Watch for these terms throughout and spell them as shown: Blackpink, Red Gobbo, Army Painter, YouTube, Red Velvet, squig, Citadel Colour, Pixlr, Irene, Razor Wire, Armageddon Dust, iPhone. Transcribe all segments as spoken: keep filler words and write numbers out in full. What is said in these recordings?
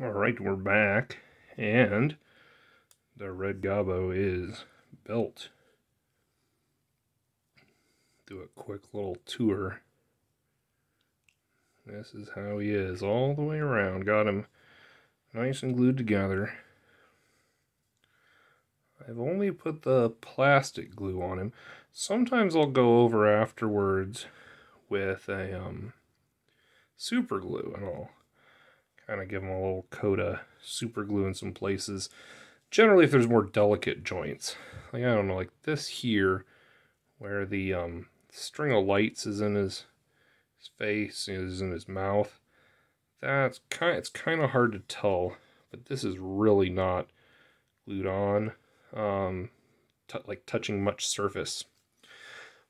Alright, we're back, and the Red Gobbo is built. Do a quick little tour. This is how he is all the way around. Got him nice and glued together. I've only put the plastic glue on him. Sometimes I'll go over afterwards with a um, super glue, and I'll kind of give him a little coat of super glue in some places. Generally, if there's more delicate joints, like I don't know, like this here, where the um, string of lights is in his, his face, is in his mouth. That's kind. It's kind of hard to tell, but this is really not glued on. Um, like touching much surface.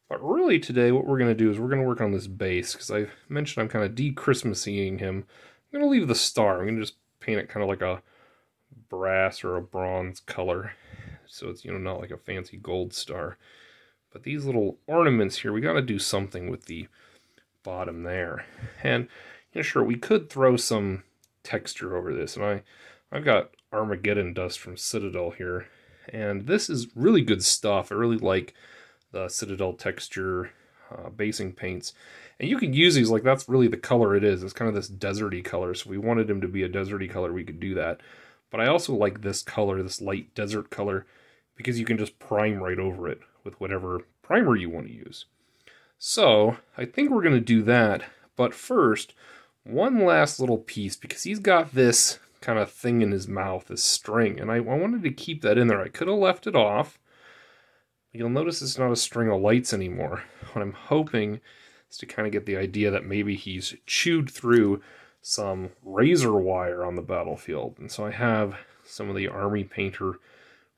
But really today what we're going to do is we're going to work on this base, because I mentioned I'm kind of de-Christmasying him. I'm going to leave the star. I'm going to just paint it kind of like a brass or a bronze color, so it's, you know, not like a fancy gold star. But these little ornaments here, we got to do something with the bottom there. And, you know, sure, we could throw some texture over this. And I, I've got Armageddon Dust from Citadel here. And this is really good stuff. I really like the Citadel texture uh, basing paints. And you can use these, like that's really the color it is. It's kind of this deserty color. So if we wanted him to be a deserty color, we could do that. But I also like this color, this light desert color, because you can just prime right over it with whatever primer you want to use. So I think we're going to do that. But first, one last little piece, because he's got this kind of thing in his mouth, this string, and I, I wanted to keep that in there. I could have left it off. You'll notice it's not a string of lights anymore. What I'm hoping is to kind of get the idea that maybe he's chewed through some razor wire on the battlefield, and so I have some of the Army Painter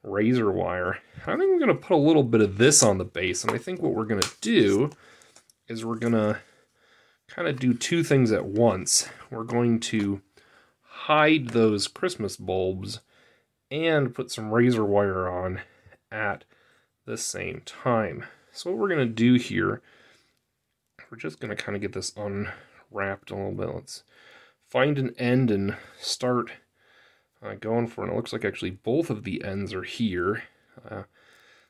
razor wire. I think we're going to put a little bit of this on the base, and I think what we're going to do is we're going to kind of do two things at once. We're going to hide those Christmas bulbs and put some razor wire on at the same time. So what we're going to do here, we're just going to kind of get this unwrapped a little bit. Let's find an end and start uh, going for it. And it looks like actually both of the ends are here. Uh,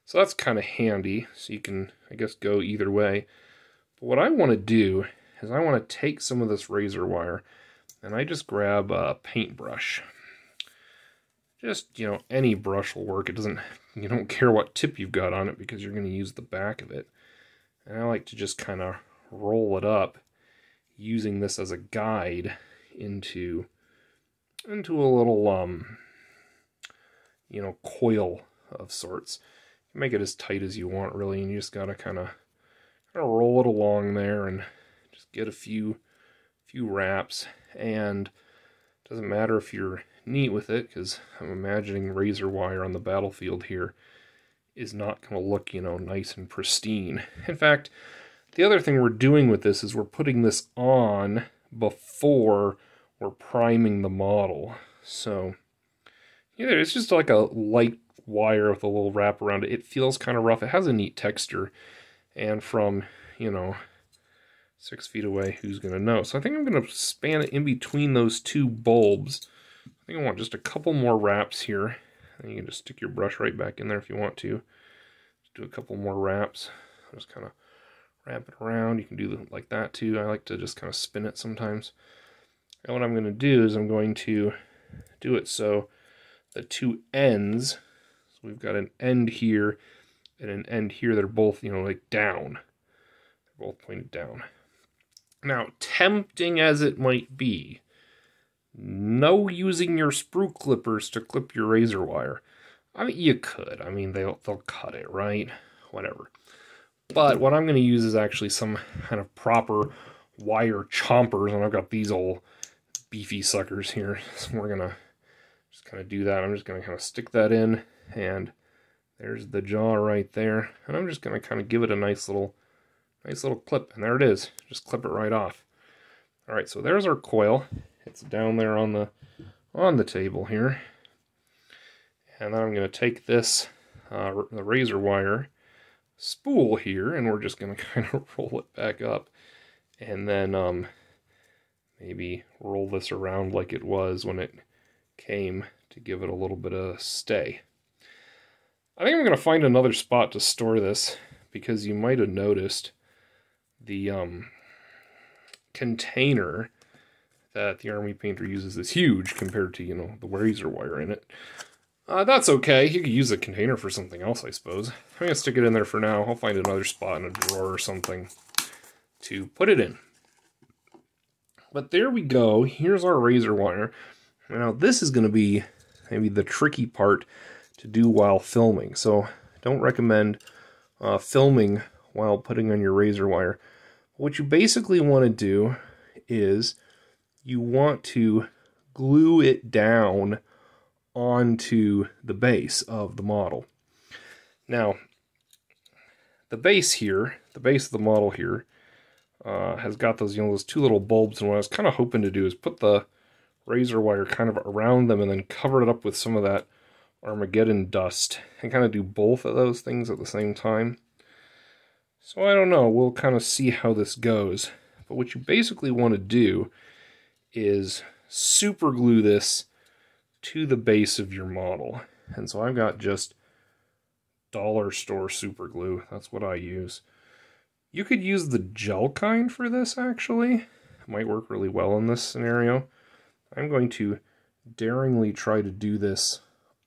so that's kind of handy. So you can, I guess, go either way. But what I want to do is I want to take some of this razor wire, and I just grab a paintbrush. Just, you know, any brush will work. It doesn't, you don't care what tip you've got on it, because you're going to use the back of it. And I like to just kind of roll it up, using this as a guide into, into a little, um, you know, coil of sorts. You make it as tight as you want, really, and you just got to kind of roll it along there and just get a few, few wraps. And it doesn't matter if you're neat with it, because I'm imagining razor wire on the battlefield here is not going to look, you know, nice and pristine. In fact, the other thing we're doing with this is we're putting this on before we're priming the model. So, you know, it's just like a light wire with a little wrap around it. It feels kind of rough. It has a neat texture. And from, you know, six feet away, who's going to know? So I think I'm going to span it in between those two bulbs. I think I want just a couple more wraps here. And you can just stick your brush right back in there if you want to. Just do a couple more wraps. Just kind of wrap it around. You can do like that too. I like to just kind of spin it sometimes. And what I'm going to do is I'm going to do it so the two ends, so we've got an end here and an end here, they're both, you know, like down. They're both pointed down. Now, tempting as it might be, no using your sprue clippers to clip your razor wire. I mean, you could. I mean, they'll, they'll cut it, right? Whatever. But what I'm going to use is actually some kind of proper wire chompers, and I've got these old beefy suckers here. So we're going to just kind of do that. I'm just going to kind of stick that in, and there's the jaw right there. And I'm just going to kind of give it a nice little... Nice little clip, and there it is. Just clip it right off. All right, so there's our coil. It's down there on the on the table here. And then I'm going to take this uh, the razor wire spool here, and we're just going to kind of roll it back up, and then um, maybe roll this around like it was when it came to give it a little bit of stay. I think I'm going to find another spot to store this, because you might have noticed the um, container that the Army Painter uses is huge compared to, you know, the Razor Wire in it. Uh, that's okay. You could use the container for something else, I suppose. I'm going to stick it in there for now. I'll find another spot in a drawer or something to put it in. But there we go. Here's our Razor Wire. Now, this is going to be maybe the tricky part to do while filming. So, don't recommend uh, filming while putting on your Razor Wire. What you basically want to do is you want to glue it down onto the base of the model. Now, the base here, the base of the model here, uh, has got those, you know, those two little bulbs, and what I was kind of hoping to do is put the Razor Wire kind of around them and then cover it up with some of that Armageddon dust and kind of do both of those things at the same time. So I don't know, we'll kind of see how this goes. But what you basically want to do is super glue this to the base of your model. And so I've got just dollar store super glue. That's what I use. You could use the gel kind for this, actually. It might work really well in this scenario. I'm going to daringly try to do this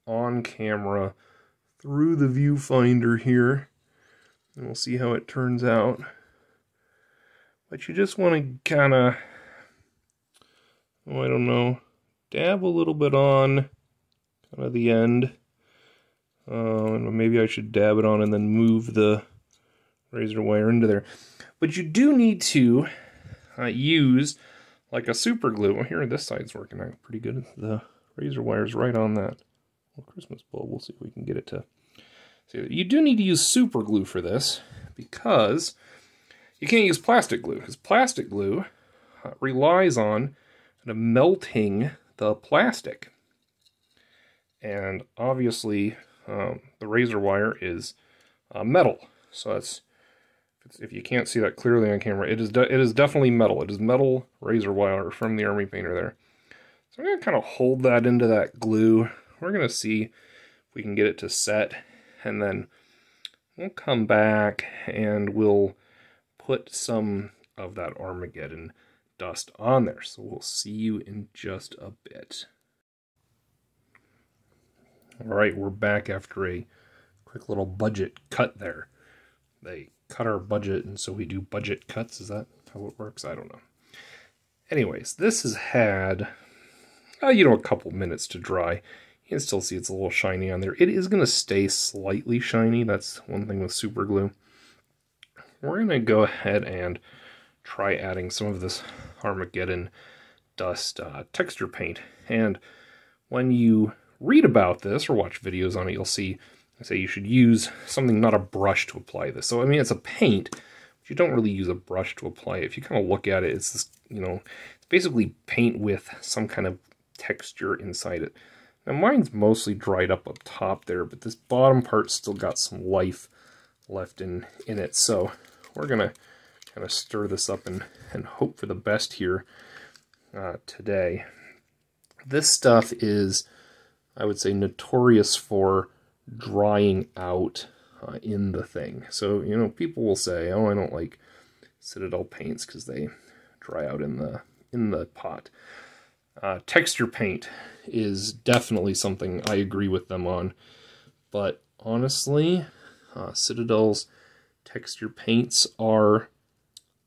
on camera through the viewfinder here, and we'll see how it turns out. But you just want to kind of, oh, I don't know, dab a little bit on kind of the end. Uh, and maybe I should dab it on and then move the Razor Wire into there. But you do need to uh, use like a super glue. Well, here this side's working out pretty good. The Razor Wire's right on that Christmas bulb. We'll see if we can get it to see. You do need to use super glue for this, because you can't use plastic glue, because plastic glue uh, relies on kind of melting the plastic, and obviously um, the Razor Wire is uh, metal, so that's, if you can't see that clearly on camera, it is de it is definitely metal. It is metal Razor Wire from the Army Painter there. So I'm going to kind of hold that into that glue. We're going to see if we can get it to set, and then we'll come back and we'll put some of that Armageddon dust on there. So we'll see you in just a bit. All right, we're back after a quick little budget cut there. They cut our budget, and so we do budget cuts. Is that how it works? I don't know. Anyways, this has had, Uh, you know, a couple minutes to dry. You can still see it's a little shiny on there. It is going to stay slightly shiny. That's one thing with super glue. We're going to go ahead and try adding some of this Armageddon dust uh, texture paint. And when you read about this or watch videos on it, you'll see I say you should use something, not a brush, to apply this. So, I mean, it's a paint, but you don't really use a brush to apply it. If you kind of look at it, it's this, you know, it's basically paint with some kind of texture inside it. Now mine's mostly dried up up top there, but this bottom part's still got some life left in in it, so we're gonna kind of stir this up and and hope for the best here uh, today. This stuff is, I would say, notorious for drying out uh, in the thing. So, you know, people will say, oh, I don't like Citadel paints because they dry out in the in the pot. Uh, texture paint is definitely something I agree with them on, but honestly, uh, Citadel's texture paints are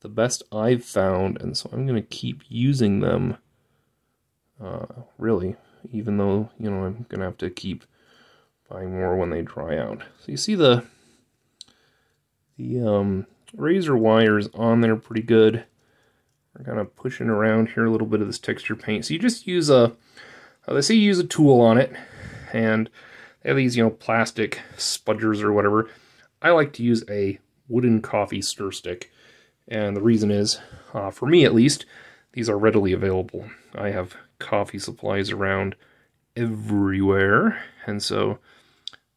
the best I've found, and so I'm going to keep using them, uh, really, even though, you know, I'm going to have to keep buying more when they dry out. So you see the, the um, Razor Wire's on there pretty good. We're kind of pushing around here a little bit of this texture paint. So you just use a, they say you use a tool on it, and they have these, you know, plastic spudgers or whatever. I like to use a wooden coffee stir stick, and the reason is, uh, for me at least, these are readily available. I have coffee supplies around everywhere, and so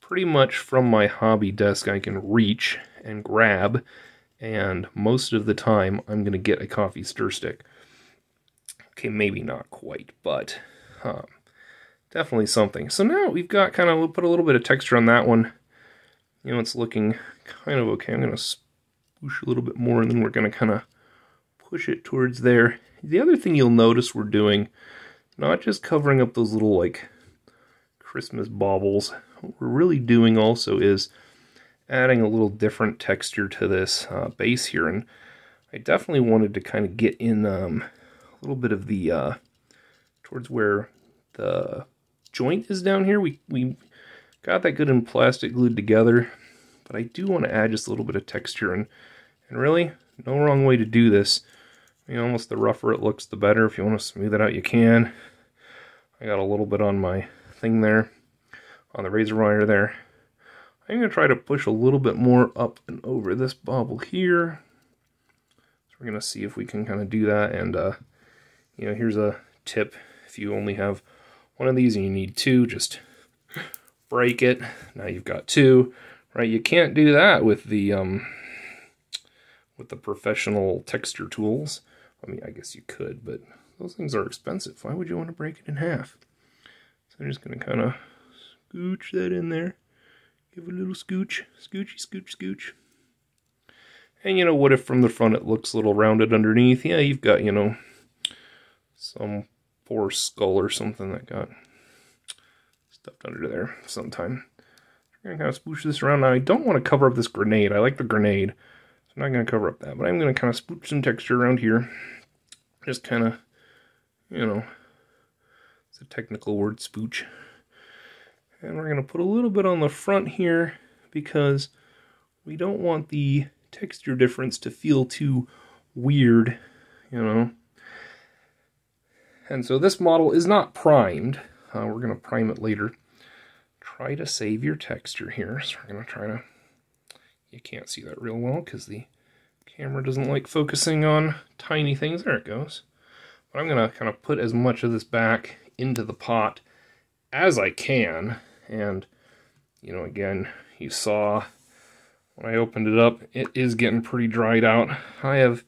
pretty much from my hobby desk I can reach and grab. And most of the time, I'm going to get a coffee stir stick. Okay, maybe not quite, but um, definitely something. So now we've got kind of put a little bit of texture on that one. You know, it's looking kind of okay. I'm going to spoosh a little bit more, and then we're going to kind of push it towards there. The other thing you'll notice we're doing, not just covering up those little, like, Christmas baubles, what we're really doing also is adding a little different texture to this uh, base here. And I definitely wanted to kind of get in um, a little bit of the, uh, towards where the joint is down here. We, we got that good and plastic glued together, but I do want to add just a little bit of texture. And, and really, no wrong way to do this. I mean, almost the rougher it looks, the better. If you want to smooth it out, you can. I got a little bit on my thing there, on the razor wire there. I'm going to try to push a little bit more up and over this bobble here. So we're going to see if we can kind of do that. And, uh, you know, here's a tip. If you only have one of these and you need two, just break it. Now you've got two, right? You can't do that with the, um, with the professional texture tools. I mean, I guess you could, but those things are expensive. Why would you want to break it in half? So I'm just going to kind of scooch that in there. Give it a little scooch, scoochy, scooch, scooch. And you know, what if from the front it looks a little rounded underneath? Yeah, you've got, you know, some poor skull or something that got stuffed under there sometime. I'm going to kind of spoosh this around. Now, I don't want to cover up this grenade. I like the grenade. So I'm not going to cover up that, but I'm going to kind of spoosh some texture around here. Just kind of, you know, it's a technical word, spooch. And we're going to put a little bit on the front here because we don't want the texture difference to feel too weird, you know. And so this model is not primed. Uh, we're going to prime it later. Try to save your texture here. So we're going to try to... You can't see that real well because the camera doesn't like focusing on tiny things. There it goes. But I'm going to kind of put as much of this back into the pot as I can. And, you know, again, you saw when I opened it up, it is getting pretty dried out. I have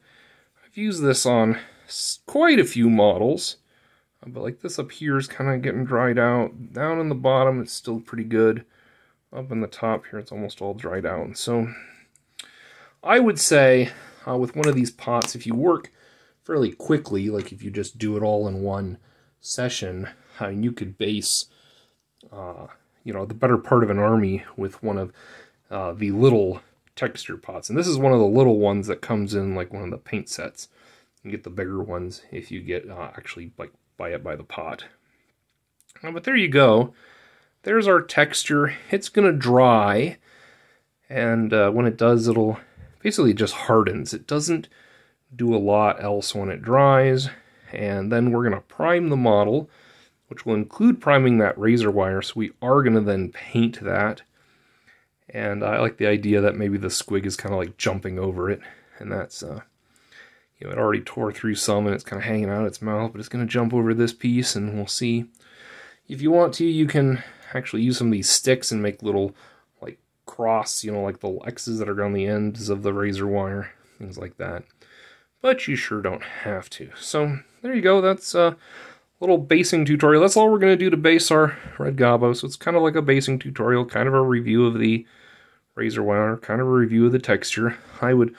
I've used this on quite a few models, but like this up here is kind of getting dried out. Down in the bottom, it's still pretty good. Up in the top here, it's almost all dried out. And so I would say uh, with one of these pots, if you work fairly quickly, like if you just do it all in one session, uh, you could base, uh, you know, the better part of an army with one of Uh, the little texture pots. And this is one of the little ones that comes in like one of the paint sets. You get the bigger ones if you get uh, actually like buy it by the pot. Uh, but there you go. There's our texture. It's gonna dry, and uh, when it does, it'll basically just hardens. It doesn't do a lot else when it dries. And then we're gonna prime the model, which will include priming that razor wire. So we are gonna then paint that. And I like the idea that maybe the squig is kind of like jumping over it. And that's, uh, you know, it already tore through some and it's kind of hanging out of its mouth. But it's going to jump over this piece and we'll see. If you want to, you can actually use some of these sticks and make little, like, cross, you know, like the X's that are on the ends of the razor wire. Things like that. But you sure don't have to. So, there you go. That's a little basing tutorial. That's all we're going to do to base our Red Gobbo. So, it's kind of like a basing tutorial. Kind of a review of the razor wire, kind of a review of the texture. I would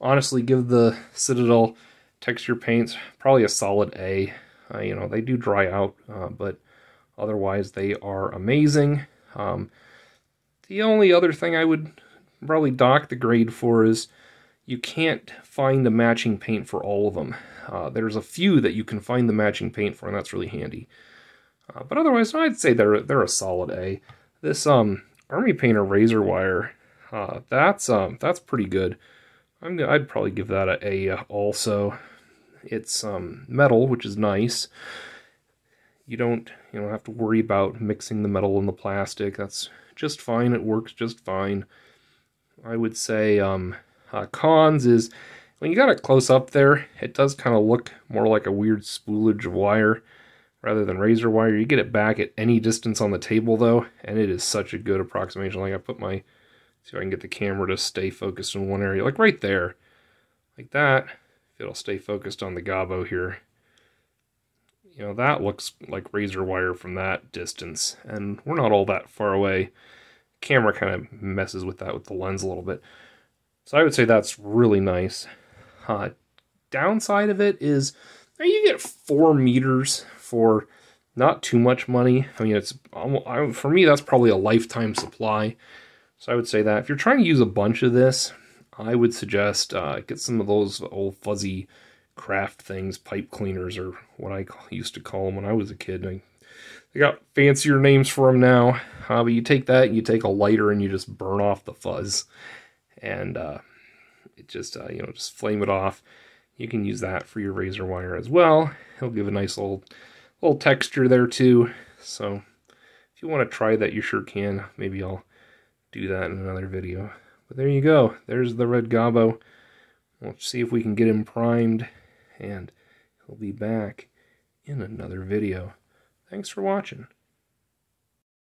honestly give the Citadel texture paints probably a solid A. Uh, you know, they do dry out, uh, but otherwise they are amazing. Um, the only other thing I would probably dock the grade for is you can't find a matching paint for all of them. Uh, there's a few that you can find the matching paint for, and that's really handy. Uh, but otherwise, I'd say they're they're a solid A. This um Army Painter razor wire, Uh, that's um, that's pretty good. I'm gonna, I'd probably give that a A also. It's um, metal, which is nice. You don't you don't have to worry about mixing the metal and the plastic. That's just fine. It works just fine. I would say um, uh, cons is when you got it close up there, it does kind of look more like a weird spoolage of wire rather than razor wire. You get it back at any distance on the table though, and it is such a good approximation. Like I put my, see if I can get the camera to stay focused in one area, like right there, like that. It'll stay focused on the Gobbo here. you know, that looks like razor wire from that distance, and we're not all that far away. Camera kind of messes with that with the lens a little bit. So I would say that's really nice. Uh, downside of it is you get four meters for not too much money. I mean, it's almost, for me, that's probably a lifetime supply. So I would say that if you're trying to use a bunch of this, I would suggest uh, get some of those old fuzzy craft things, pipe cleaners, or what I used to call them when I was a kid. I, they got fancier names for them now. Uh, but you take that and you take a lighter and you just burn off the fuzz, and uh, it just uh, you know, just flame it off. You can use that for your razor wire as well. It'll give a nice little little texture there too. So if you want to try that, you sure can. Maybe I'll do that in another video. But there you go. There's the Red Gobbo. We'll see if we can get him primed, and he'll be back in another video. Thanks for watching.